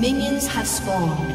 Minions have spawned.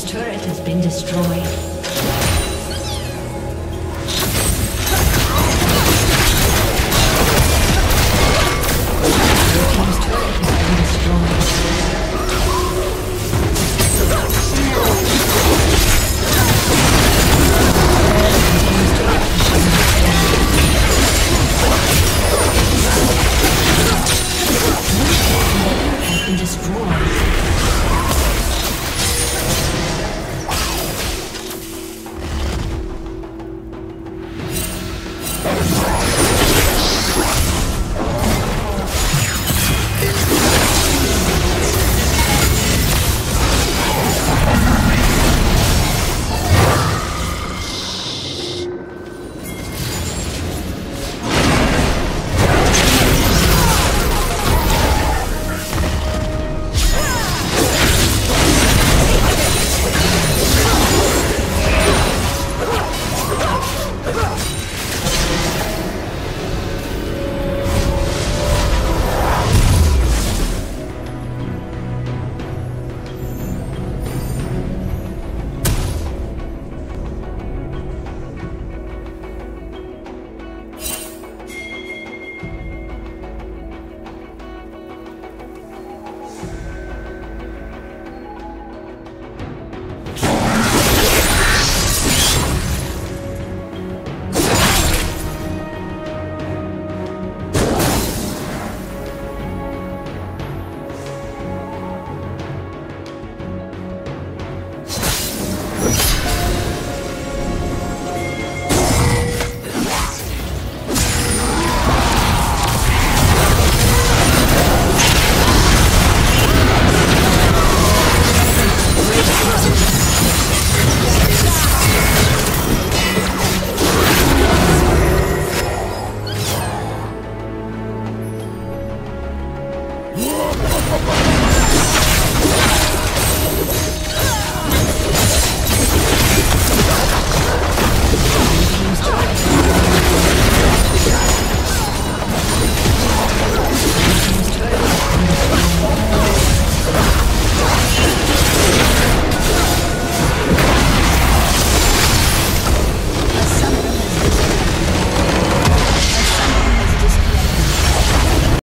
team's turret has been destroyed.